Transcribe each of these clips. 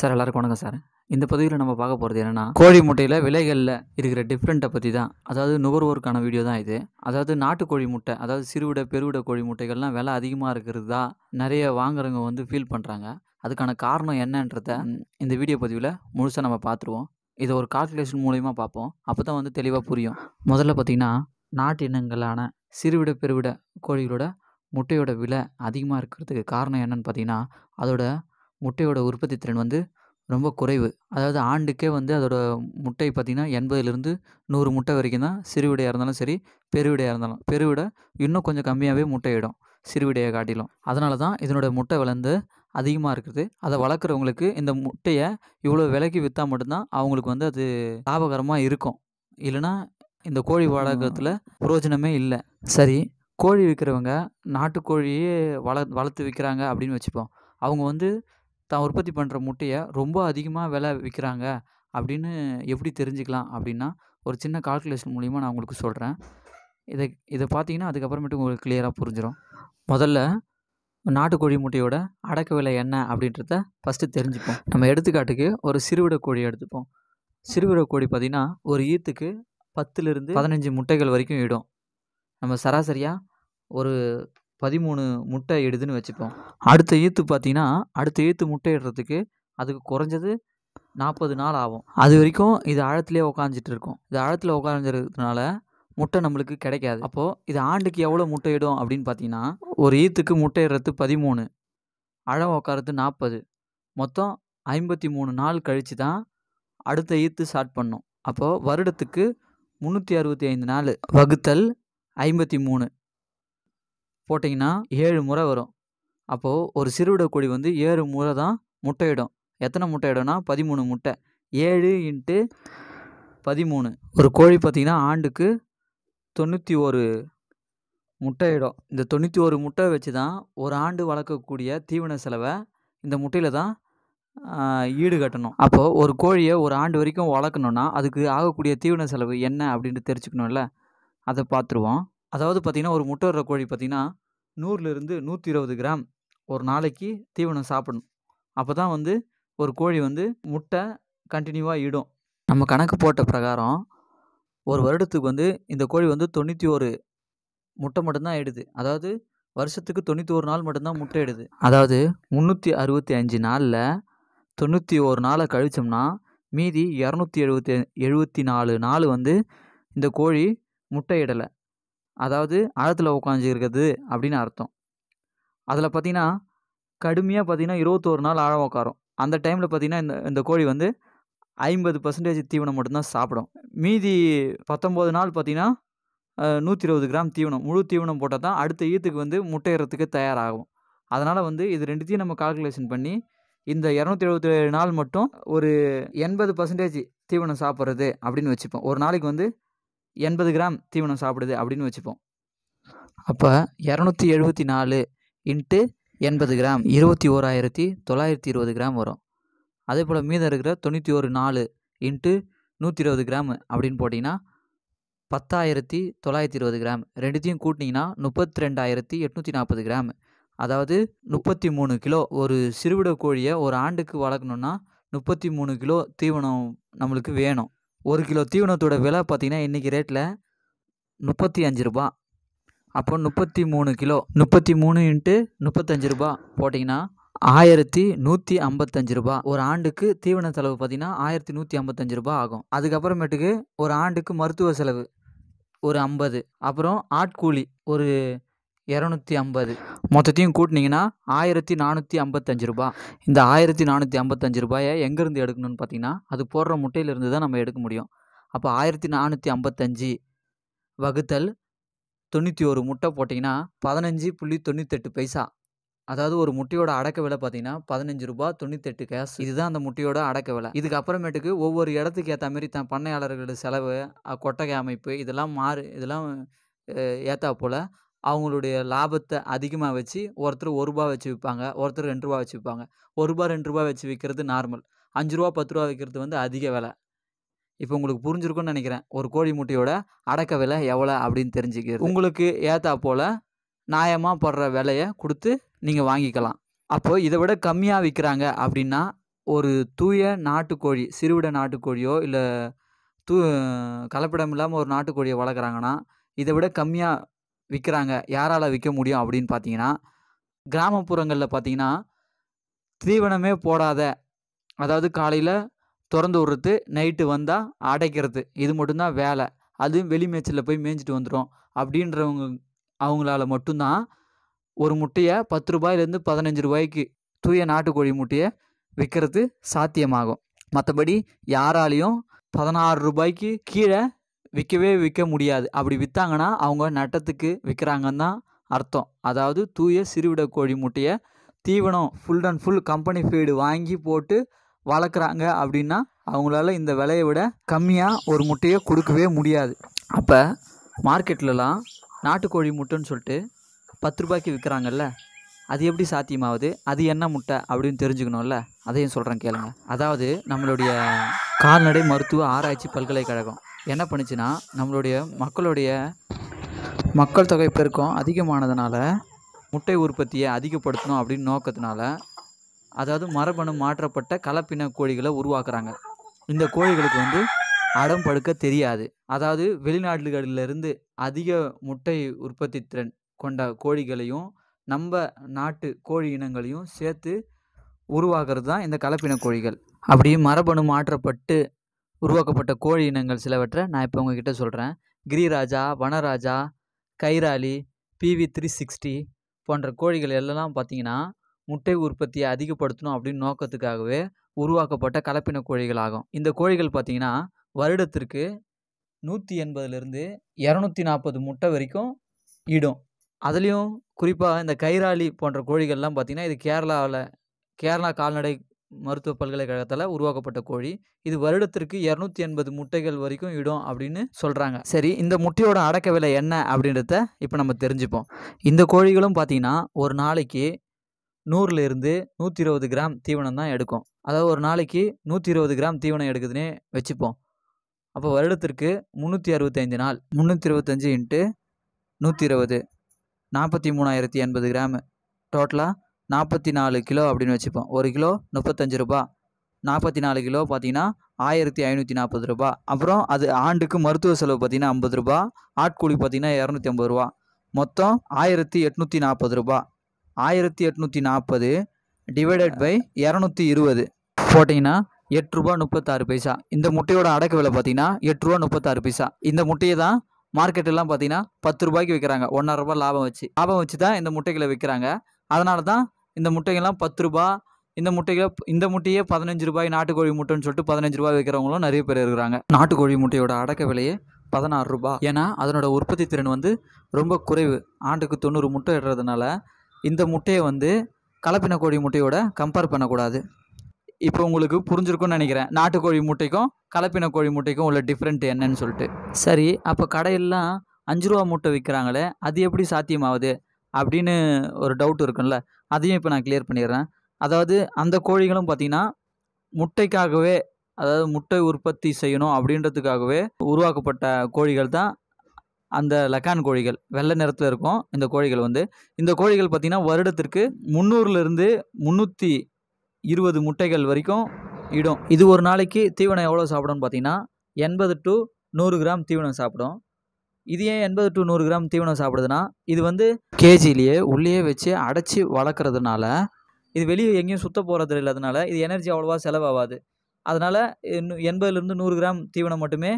Sir எல்லாருக்கும் வணக்கம் sir. இந்த பதிவில் நம்ம பார்க்க போகிறது என்னென்னா, கோழி முட்டையில் விலைகளில் இருக்கிற டிஃப்ரெண்ட்டை பற்றி தான். அதாவது நுகர்வோருக்கான வீடியோ தான் இது. அதாவது நாட்டுக்கோழி முட்டை, அதாவது சிறுவிட பெருவிட கோழி முட்டைகள்லாம் விலை அதிகமாக இருக்கிறது தான் நிறைய வாங்குறவங்க வந்து ஃபீல் பண்ணுறாங்க. அதுக்கான காரணம் என்னன்றத இந்த வீடியோ பதிவில் முழுசாக நம்ம பார்த்துருவோம். இதை ஒரு கால்குலேஷன் மூலயமா பார்ப்போம், அப்போ தான் வந்து தெளிவாக புரியும். முதல்ல பார்த்திங்கன்னா, நாட்டு இனங்களான சிறுவிட பெருவிட கோழிகளோட முட்டையோட விலை அதிகமாக இருக்கிறதுக்கு காரணம் என்னன்னு பார்த்திங்கன்னா, அதோட முட்டையோட உற்பத்தி திறன் வந்து ரொம்ப குறைவு. அதாவது ஆண்டுக்கே வந்து அதோட முட்டை பார்த்திங்கன்னா 80-100 முட்டை வரைக்கும் தான் சிறுவிடையாக இருந்தாலும் சரி பெருவிடையாக இருந்தாலும். பெருவிடை இன்னும் கொஞ்சம் கம்மியாகவே முட்டையிடும் சிறுவிடையை காட்டிலும். அதனால தான் இதனோட முட்டை விளைந்து அதிகமாக இருக்குது. அதை வளர்க்குறவங்களுக்கு இந்த முட்டையை இவ்வளோ விலைக்கு விற்றா மட்டும்தான் அவங்களுக்கு வந்து அது லாபகரமாக இருக்கும். இல்லைனா இந்த கோழி வளர்க்குறதுல பிரயோஜனமே இல்லை. சரி, கோழி விற்கிறவங்க நாட்டுக்கோழியே வளர்த்து விற்கிறாங்க அப்படின்னு வச்சுப்போம். அவங்க வந்து தான் உற்பத்தி பண்ணுற முட்டையை ரொம்ப அதிகமாக விலை விற்கிறாங்க அப்படின்னு எப்படி தெரிஞ்சுக்கலாம் அப்படின்னா, ஒரு சின்ன கால்குலேஷன் மூலிமா நான் உங்களுக்கு சொல்கிறேன். இதை பார்த்தீங்கன்னா அதுக்கப்புறமேட்டு உங்களுக்கு கிளியராக புரிஞ்சிடும். முதல்ல நாட்டுக்கோழி முட்டையோட அடக்க விலை என்ன அப்படின்றத ஃபஸ்ட்டு தெரிஞ்சுப்போம். நம்ம எடுத்துக்காட்டுக்கு ஒரு சிறுவிட கோழி எடுத்துப்போம். சிறுவிட கோழி பார்த்திங்கன்னா ஒரு ஈத்துக்கு 10-15 முட்டைகள் வரைக்கும் இடும். நம்ம சராசரியாக ஒரு 13 முட்டை இடுதுன்னு வச்சுப்போம். அடுத்த ஈத்து பார்த்திங்கன்னா அடுத்த ஈத்து முட்டை இடுறதுக்கு அதுக்கு குறைஞ்சது 40 நாள் ஆகும். அது வரைக்கும் இது ஆழத்துலேயே உட்காந்துட்டு இருக்கும். இது ஆழத்தில் உட்காந்துருக்கிறதுனால முட்டை நம்மளுக்கு கிடைக்காது. அப்போது இது ஆண்டுக்கு எவ்வளோ முட்டை இடும் அப்படின்னு பார்த்திங்கன்னா, ஒரு ஈத்துக்கு முட்டை இடுறது 13, ஆழம் உட்காரது 40, மொத்தம் 53 நாள் கழித்து தான் அடுத்த ஈத்து ஸ்டார்ட் பண்ணும். அப்போது வருடத்துக்கு 365 நாள் வகுத்தல் 53 போட்டிங்கன்னா 7 முறை வரும். அப்போது ஒரு சிறுவிட கோழி வந்து 7 முறை தான் முட்டையிடும். எத்தனை முட்டையிடும்னா 13 முட்டை. 7 × 13. ஒரு கோழி பார்த்திங்கன்னா ஆண்டுக்கு 91 முட்டையிடும். இந்த 91 முட்டை வச்சு தான் ஒரு ஆண்டு வளர்க்கக்கூடிய தீவன செலவை இந்த முட்டையில் தான் ஈடுகட்டணும். அப்போது ஒரு கோழியை ஒரு ஆண்டு வரைக்கும் வளர்க்கணுன்னா அதுக்கு ஆகக்கூடிய தீவன செலவு என்ன அப்படின்ட்டு தெரிஞ்சுக்கணும்ல, அதை பார்த்துருவோம். அதாவது பார்த்திங்கன்னா ஒரு முட்டை வர கோழி பார்த்திங்கன்னா 100-120 கிராம் ஒரு நாளைக்கு தீவனம் சாப்பிடணும். அப்போ தான் வந்து ஒரு கோழி வந்து முட்டை கண்டினியூவாக இடும். நம்ம கணக்கு போட்ட பிரகாரம் ஒரு வருடத்துக்கு வந்து இந்த கோழி வந்து 91 முட்டை மட்டும்தான் இடுது. அதாவது வருஷத்துக்கு 91 நாள் மட்டும்தான் முட்டை இடுது. அதாவது 365 நாளில் 91 நாளை கழிச்சோம்னா மீதி 274 நாள் வந்து இந்த கோழி முட்டை இடலை. அதாவது ஆழத்தில் உட்காந்துருக்குது அப்படின்னு அர்த்தம். அதில் பார்த்திங்கன்னா கடுமையாக பார்த்திங்கன்னா 21 நாள் ஆழம் உட்காரும். அந்த டைமில் பார்த்திங்கன்னா இந்த கோழி வந்து 50% தீவனம் மட்டும்தான் சாப்பிடும். மீதி 19 நாள் பார்த்திங்கன்னா 120 கிராம் தீவனம், முழு தீவனம் போட்டால் தான் அடுத்த ஈத்துக்கு வந்து முட்டையிறதுக்கு தயாராகும். அதனால் வந்து இது ரெண்டுத்தையும் நம்ம கால்குலேஷன் பண்ணி இந்த 277 நாள் மட்டும் ஒரு 80% தீவனம் சாப்பிட்றது அப்படின்னு வச்சுப்போம். ஒரு நாளைக்கு வந்து 80 கிராம் தீவனம் சாப்பிடுது அப்படின்னு வச்சுப்போம். அப்போ 274 × 80 கிராம் 21,920 கிராம் வரும். அதே போல் மீதம் இருக்கிற 91 4 × 120 கிராம் அப்படின்னு போட்டிங்கன்னா 10,920 கிராம். ரெண்டுத்தையும் கூட்டிங்கன்னா 32,840 கிராம். அதாவது 33 கிலோ. ஒரு சிறுவிட கோழியை ஒரு ஆண்டுக்கு வளர்க்கணுன்னா 33 கிலோ தீவனம் நம்மளுக்கு வேணும். 1 கிலோ தீவனத்தோட விலை பார்த்திங்கன்னா இன்றைக்கி ரேட்டில் 35 ரூபா. அப்போ 33 கிலோ 33 × 35 ரூபா போட்டிங்கன்னா 1,155 ரூபா. ஒரு ஆண்டுக்கு தீவன செலவு பார்த்திங்கன்னா 1,155 ரூபா ஆகும். அதுக்கப்புறமேட்டுக்கு ஒரு ஆண்டுக்கு மருத்துவ செலவு ஒரு 50, அப்புறம் ஆட்கூலி ஒரு 250, மொத்தத்தையும் கூட்டினீங்கன்னா 1,455 ரூபா. இந்த 1,455 ரூபாயை எங்கேருந்து எடுக்கணும்னு பார்த்திங்கன்னா அது போடுற முட்டையிலேருந்து தான் நம்ம எடுக்க முடியும். அப்போ 1,455 வகுத்தல் 91 முட்டை போட்டிங்கன்னா 15.98 பைசா. அதாவது ஒரு முட்டையோட அடக்க விலை பார்த்திங்கன்னா 15 ரூபா 98 காசு. இதுதான் அந்த முட்டையோட அடக்க விலை. இதுக்கப்புறமேட்டுக்கு ஒவ்வொரு இடத்துக்கு ஏற்ற மாதிரி தான் பண்ணையாளர்களோட செலவு, கொட்டகை அமைப்பு, இதெல்லாம் ஏற்றா போல் அவங்களுடைய லாபத்தை அதிகமாக வச்சு ஒருத்தர் 1 ரூபா வச்சு விற்பாங்க, ஒருத்தர் 2 ரூபா வச்சு விற்பாங்க. 1 ரூபா 2 ரூபா வச்சு விற்கிறது நார்மல். 5 ரூபா 10 ரூபா விற்கிறது வந்து அதிக விலை. இப்போ உங்களுக்கு புரிஞ்சிருக்குன்னு நினைக்கிறேன் ஒரு கோழி முட்டையோட அடக்க விலை எவ்வளோ அப்படின்னு தெரிஞ்சுக்கிறது. உங்களுக்கு ஏற்றா போல் நியாயமாக போடுற விலையை கொடுத்து நீங்கள் வாங்கிக்கலாம். அப்போது இதை விட கம்மியாக விற்கிறாங்க அப்படின்னா ஒரு தூய நாட்டுக்கோழி, சிறுவிட நாட்டுக்கோழியோ இல்லை கலப்படம் இல்லாமல் ஒரு நாட்டுக்கோழியை வளர்க்குறாங்கன்னா இதை விட கம்மியாக விற்கிறாங்க. யாரால் விற்க முடியும் அப்படின்னு பார்த்தீங்கன்னா, கிராமப்புறங்களில் பார்த்தீங்கன்னா தீவனமே போடாத, அதாவது காலையில் திறந்து விடுறது, நைட்டு வந்தால் அடைக்கிறது, இது மட்டும்தான் வேலை, அதுவும் வெளிமேய்ச்சலில் போய் மேய்ஞ்சிட்டு வந்துடும் அப்படின்றவங்க அவங்களால மட்டும்தான் ஒரு முட்டையை 10 ரூபாயிலேருந்து 15 ரூபாய்க்கு தூய நாட்டுக்கோழி முட்டையை விற்கிறது சாத்தியமாகும். மற்றபடி யாராலையும் 16 ரூபாய்க்கு கீழே விற்கவே விற்க முடியாது. அப்படி விற்றாங்கன்னா அவங்க நட்டத்துக்கு விற்கிறாங்கன்னு தான் அர்த்தம். அதாவது தூய சிறுவிட கோழி முட்டையை தீவனம் full and full company feed வாங்கி போட்டு வளர்க்குறாங்க அப்படின்னா அவங்களால இந்த விலையை விட கம்மியாக ஒரு முட்டையை கொடுக்கவே முடியாது. அப்போ மார்க்கெட்லலாம் நாட்டுக்கோழி முட்டைன்னு சொல்லிட்டு 10 ரூபாய்க்கு விற்கிறாங்கல்ல, அது எப்படி சாத்தியமாகுது, அது என்ன முட்டை அப்படின்னு தெரிஞ்சுக்கணும்ல, அதையும் சொல்கிறேன் கேளுங்க. அதாவது நம்மளுடைய கால்நடை மருத்துவ ஆராய்ச்சி பல்கலைக்கழகம் என்ன பண்ணுச்சுன்னா, நம்மளுடைய மக்கள் தொகை பெருக்கம் அதிகமானதுனால முட்டை உற்பத்தியை அதிகப்படுத்தணும் அப்படின்னு நோக்கத்தினால, அதாவது மரபணு மாற்றப்பட்ட கலப்பின கோழிகளை உருவாக்குறாங்க. இந்த கோழிகளுக்கு அடம் படுக்க தெரியாது. அதாவது வெளிநாடுகளிலிருந்து அதிக முட்டை உற்பத்தி திறன் கொண்ட கோழிகளையும் நம்ம நாட்டு கோழி இனங்களையும் சேர்த்து உருவாக்குறது தான் இந்த கலப்பின கோழிகள். அப்படி மரபணு மாற்றப்பட்டு உருவாக்கப்பட்ட கோழி இனங்கள் சிலவற்றை நான் இப்போ உங்ககிட்ட சொல்கிறேன். கிரிராஜா, வனராஜா, கைராலி, PV 360 போன்ற கோழிகள் எல்லாம் பார்த்திங்கன்னா முட்டை உற்பத்தியை அதிகப்படுத்தணும் அப்படின்னு நோக்கத்துக்காகவே உருவாக்கப்பட்ட கலப்பின கோழிகள் ஆகும். இந்த கோழிகள் பார்த்திங்கன்னா வருடத்திற்கு 180லேருந்து 240 முட்டை வரைக்கும் இடும். அதுலேயும் குறிப்பாக இந்த கைராலி போன்ற கோழிகள்லாம் பார்த்திங்கன்னா, இது கேரளா கால்நடை மருத்துவ பல்கலைக்கழகத்தில் உருவாக்கப்பட்ட கோழி. இது வருடத்திற்கு 280 முட்டைகள் வரைக்கும் இடும் அப்படின்னு சொல்கிறாங்க. சரி, இந்த முட்டையோட அடக்க விலை என்ன அப்படின்றத இப்போ நம்ம தெரிஞ்சுப்போம். இந்த கோழிகளும் பார்த்திங்கன்னா ஒரு நாளைக்கு 100லேருந்து 120 கிராம் தீவனம் தான் எடுக்கும். அதாவது ஒரு நாளைக்கு 120 கிராம் தீவனம் எடுக்குதுன்னே வச்சுப்போம். அப்போ வருடத்திற்கு 365 நாள், 365 × 120, 43,080 கிராமு, டோட்டலாக 44 கிலோ அப்படின்னு வச்சுப்போம். 1 கிலோ 35 ரூபா, 44 கிலோ பார்த்திங்கன்னா 1540 ரூபா. அப்புறம் அது ஆண்டுக்கு மருத்துவ செலவு பார்த்திங்கன்னா 50 ரூபா, ஆட்கூலி பார்த்திங்கன்னா 250 ரூபா, மொத்தம் 1840 ரூபா. 1840 ÷ 220 போட்டிங்கன்னா 8 ரூபா 36 பைசா. இந்த முட்டையோட அடக்க விலை பார்த்திங்கன்னா 8 ரூபா 36 பைசா. இந்த முட்டையை தான் மார்க்கெட்டெல்லாம் பார்த்திங்கன்னா 10 ரூபாய்க்கு விற்கிறாங்க. 1.5 ரூபா லாபம் வச்சு தான் இந்த முட்டைகளை விற்கிறாங்க. அதனால தான் இந்த முட்டைகள்லாம் 10 ரூபா, இந்த முட்டையே 15 ரூபாய், நாட்டுக்கோழி முட்டைன்னு சொல்லிட்டு 15 ரூபாய் விற்கிறவங்களும் நிறைய பேர் இருக்கிறாங்க. நாட்டுக்கோழி முட்டையோட அடக்க விலையே 16 ரூபா. ஏன்னா அதனோட உற்பத்தி திறன் ரொம்ப குறைவு. ஆண்டுக்கு 90 முட்டை இடுறதுனால இந்த முட்டையை கலப்பின கோழி முட்டையோட கம்பேர் பண்ணக்கூடாது. இப்போ உங்களுக்கு புரிஞ்சிருக்கும்னு நினைக்கிறேன் நாட்டுக்கோழி முட்டைக்கும் கலப்பின கோழி முட்டைக்கும் உள்ள டிஃப்ரெண்ட் என்னன்னு சொல்லிட்டு. சரி, அப்போ கடையெல்லாம் 5 ரூபா முட்டை விற்கிறாங்களே, அது எப்படி சாத்தியமாகுது அப்படின்னு ஒரு டவுட் இருக்கும்ல, அதையும் இப்போ நான் கிளியர் பண்ணிடுறேன். அதாவது அந்த கோழிகளும் பார்த்திங்கன்னா முட்டைக்காகவே, அதாவது முட்டை உற்பத்தி செய்யணும் அப்படின்றதுக்காகவே உருவாக்கப்பட்ட கோழிகள் தான் அந்த லக்கான் கோழிகள். வெள்ளை நிறத்தில் இருக்கும் இந்த கோழிகள் இந்த கோழிகள் பார்த்திங்கன்னா வருடத்திற்கு 300லேருந்து 320 முட்டைகள் வரைக்கும் இடும். இது ஒரு நாளைக்கு தீவனம் எவ்வளோ சாப்பிடும்னு பார்த்திங்கன்னா 80 டு 100 கிராம் தீவனம் சாப்பிடும். இது ஏன் 80 டு 100 கிராம் தீவனம் சாப்பிடுதுன்னா, இது கேஜிலேயே உள்ளேயே வச்சு அடைச்சி வளர்க்குறதுனால, இது வெளியே எங்கேயும் சுத்த போகிறது இல்லாதனால இது எனர்ஜி அவ்வளோவா செலவாகாது. அதனால் 80லேருந்து 100 கிராம் தீவனம் மட்டுமே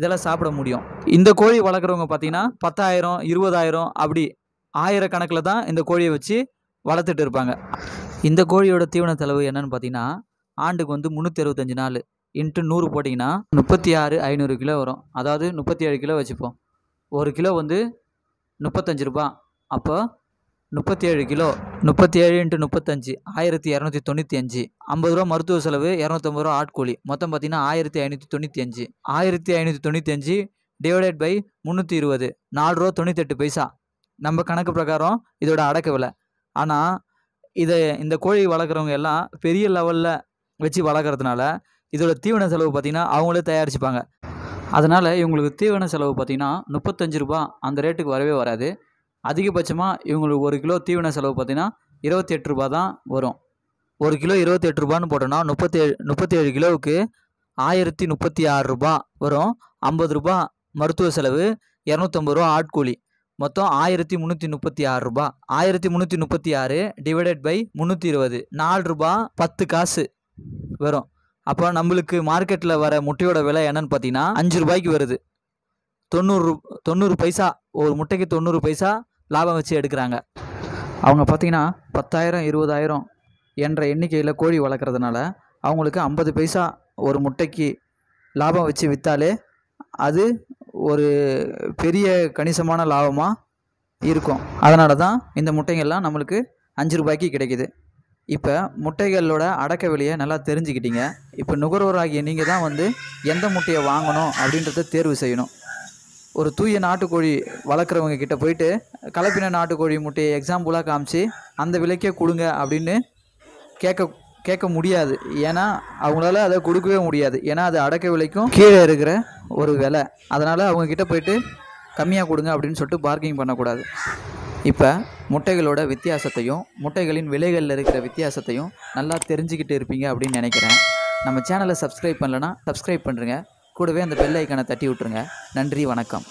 இதெல்லாம் சாப்பிட முடியும். இந்த கோழி வளர்க்குறவங்க பார்த்திங்கன்னா 10,000 20,000 அப்படி ஆயிரக்கணக்கில் தான் இந்த கோழியை வச்சு வளர்த்துட்டு இருப்பாங்க. இந்த கோழியோட தீவன செலவு என்னன்னு பார்த்திங்கன்னா ஆண்டுக்கு 365 நாள் இன்ட்டு 100 போட்டிங்கன்னா 36,500 கிலோ வரும். அதாவது 37 கிலோ வச்சுப்போம். 1 கிலோ 35 ரூபா. அப்போ 37 கிலோ, 37 × 35, 1295. 50 ரூபா மருத்துவ செலவு, 250 ரூபா ஆட்கூலி, மொத்தம் பார்த்திங்கன்னா 1595. 1595 ÷ 320, 4 ரூபா 98 பைசா நம்ம கணக்கு பிரகாரம் இதோட அடக்க விலை. ஆனால் இந்த கோழி வளர்க்குறவங்க எல்லாம் பெரிய லெவலில் வச்சு வளர்க்குறதுனால இதோட தீவன செலவு பார்த்திங்கன்னா அவங்களே தயாரிச்சுப்பாங்க. அதனால் இவங்களுக்கு தீவன செலவு பார்த்திங்கன்னா 35 ரூபா, அந்த ரேட்டுக்கு வரவே வராது. அதிகபட்சமாக இவங்களுக்கு 1 கிலோ தீவன செலவு பார்த்திங்கன்னா 28 ரூபா தான் வரும். ஒரு கிலோ 28 ரூபான்னு போட்டோன்னா 37 கிலோவுக்கு 1036 ரூபா வரும். 50 ரூபா மருத்துவ செலவு, 250 ரூபா ஆட்கூலி, மொத்தம் 1336 ரூபா. 1336 / 320 4 ரூபா 10 காசு வரும். அப்போ நம்மளுக்கு மார்க்கெட்டில் வர முட்டையோட விலை என்னன்னு பார்த்தீங்கன்னா 5 ரூபாய்க்கு வருது. 90 பைசா ஒரு முட்டைக்கு 90 பைசா லாபம் வச்சு எடுக்கிறாங்க. அவங்க பார்த்தீங்கன்னா 10,000 20,000 என்ற எண்ணிக்கையில் கோழி வளர்க்குறதுனால அவங்களுக்கு 50 பைசா ஒரு முட்டைக்கு லாபம் வச்சு விற்றாலே அது ஒரு பெரிய கணிசமான லாபமாக இருக்கும். அதனால தான் இந்த முட்டைகள்லாம் நம்மளுக்கு 5 ரூபாய்க்கு கிடைக்கிது. இப்போ முட்டைகளோட அடக்க விலையை நல்லா தெரிஞ்சுக்கிட்டீங்க. இப்போ நுகர்வோராகிய நீங்கள் தான் வந்து எந்த முட்டையை வாங்கணும் அப்படின்றத தேர்வு செய்யணும். ஒரு தூய நாட்டுக்கோழி வளர்க்குறவங்க கிட்டே போயிட்டு கலப்பின நாட்டுக்கோழி முட்டையை எக்ஸாம்பிளாக காமிச்சு அந்த விலைக்கே கொடுங்க அப்படின்னு கேட்க முடியாது. ஏன்னா அவங்களால அதை கொடுக்கவே முடியாது. ஏன்னா அது அடக்க விலைக்கும் கீழே இருக்கிற ஒரு விலை. அதனால் அவங்கக்கிட்ட போயிட்டு கம்மியாக கொடுங்க அப்படின்னு சொல்லிட்டு பார்கிங் பண்ணக்கூடாது. இப்போ முட்டைகளோட வித்தியாசத்தையும் முட்டைகளின் விலைகளில் இருக்கிற வித்தியாசத்தையும் நல்லா தெரிஞ்சுக்கிட்டு இருப்பீங்க அப்படின்னு நினைக்கிறேன். நம்ம சேனலை சப்ஸ்கிரைப் பண்ணலன்னா சப்ஸ்கிரைப் பண்ணுறங்க, கூடவே அந்த பெல் ஐக்கானை தட்டி விட்டுருங்க. நன்றி, வணக்கம்.